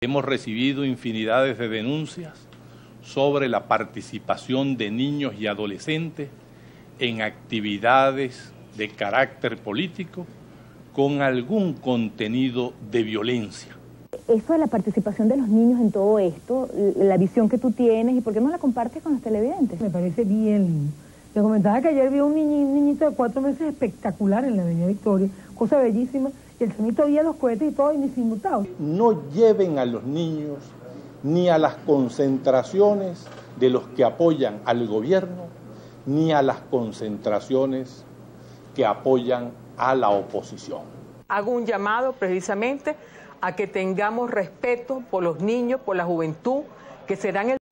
Hemos recibido infinidades de denuncias sobre la participación de niños y adolescentes en actividades de carácter político con algún contenido de violencia. Eso de la participación de los niños en todo esto, la visión que tú tienes, ¿y por qué no la compartes con los televidentes? Me parece bien. Te comentaba que ayer vi a un niñito de 4 meses espectacular en la Avenida Victoria, cosa bellísima, y el señor había los cohetes y todo, y ni se inmutaba. No lleven a los niños ni a las concentraciones de los que apoyan al gobierno, ni a las concentraciones que apoyan a la oposición. Hago un llamado precisamente a que tengamos respeto por los niños, por la juventud, que serán el